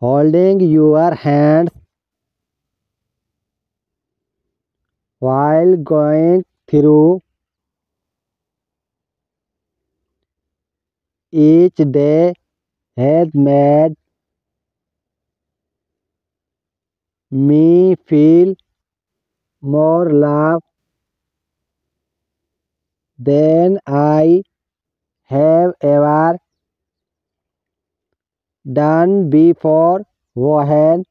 holding your hands while going through each day has made me feel more love than I have ever done before. When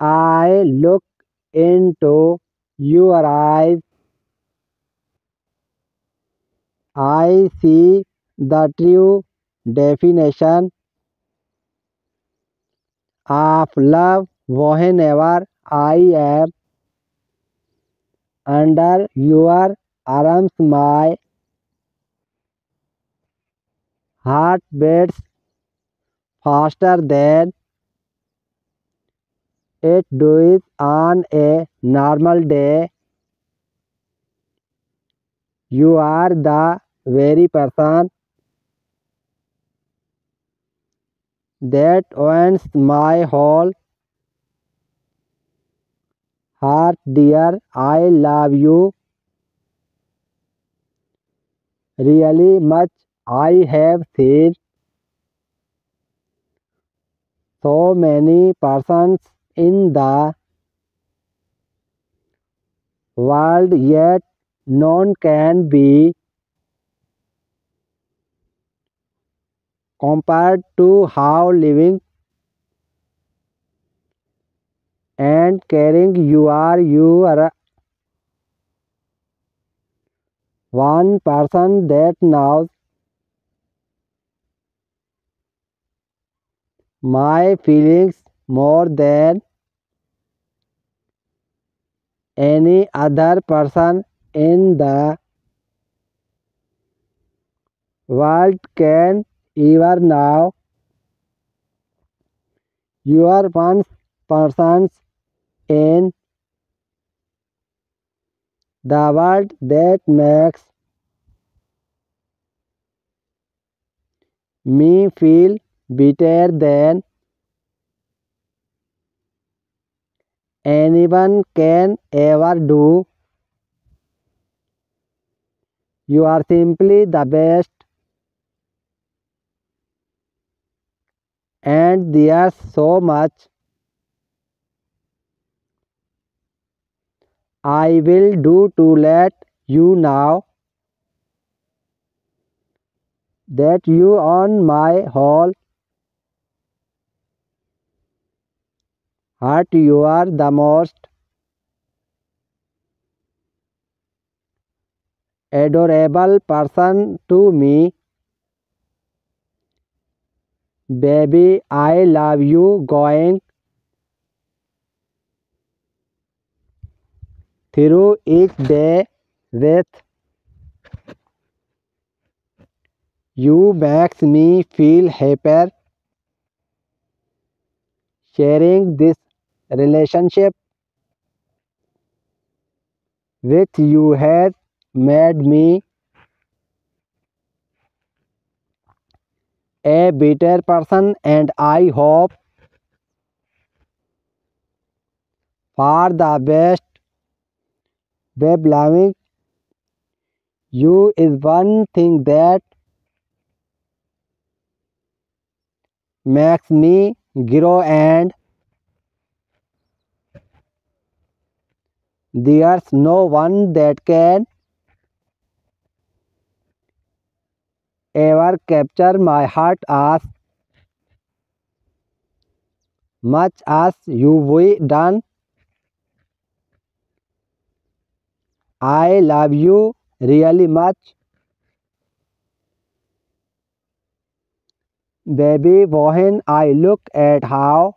I look into your eyes, I see the true definition of love. Whenever I am under your arms, my heart beats faster than it does on a normal day. You are the very person that wants my whole heart. Dear, I love you really much. I have seen so many persons in the world, yet none can be compared to how living and caring you are. You are one person that knows my feelings more than any other person in the world can ever know. You are one person in the world that makes me feel better than anyone can ever do. You are simply the best, and there's so much I will do to let you know that you own my whole heart. You are the most adorable person to me. Baby, I love you. Going through each day with you makes me feel happier. Sharing this relationship with you has made me a better person, and I hope for the best. Babe, loving you is one thing that makes me grow, and there's no one that can ever capture my heart as much as you've done. I love you really much. Baby, when I look at how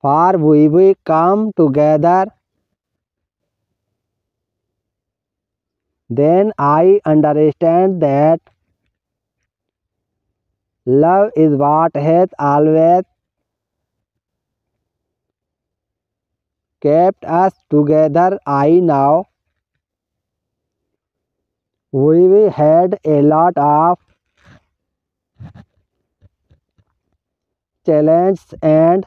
far we come together, then I understand that love is what has always kept us together. I know we had a lot of challenge and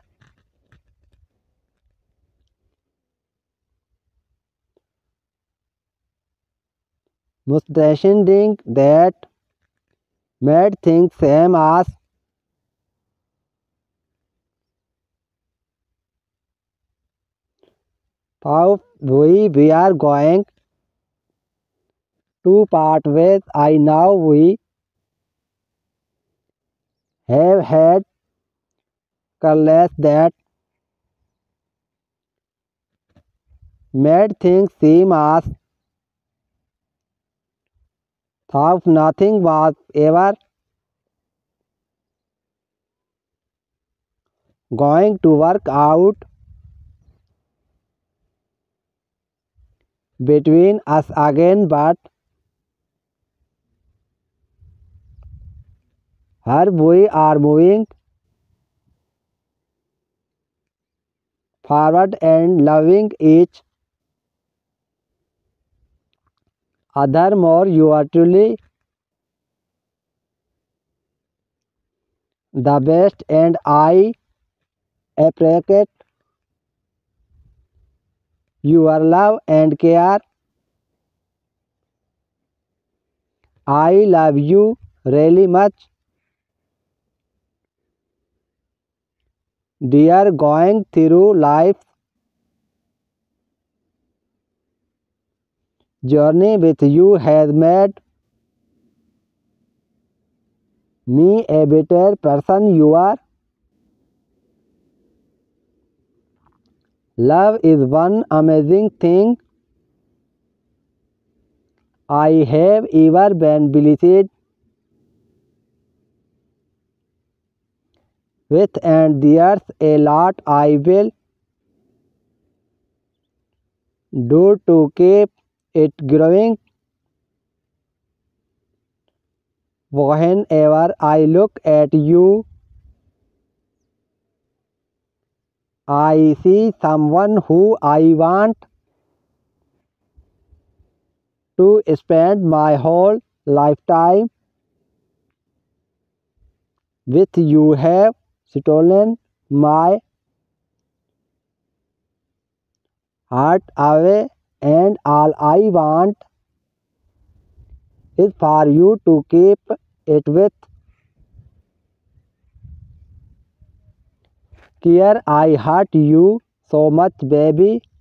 misunderstanding that made things same as how we are going to part ways. I know we have had colors that made things seem as half nothing was ever going to work out between us again, but her we are moving forward and loving each other more. You are truly the best, and I appreciate your love and care. I love you really much, dear. Going through life journey with you has made me a better person. Your love is one amazing thing I have ever been blessed with, and there's a lot I will do to keep it growing. Whenever I look at you, I see someone who I want to spend my whole lifetime with. You have stolen my heart away, and all I want is for you to keep it with care. I hurt you so much, baby.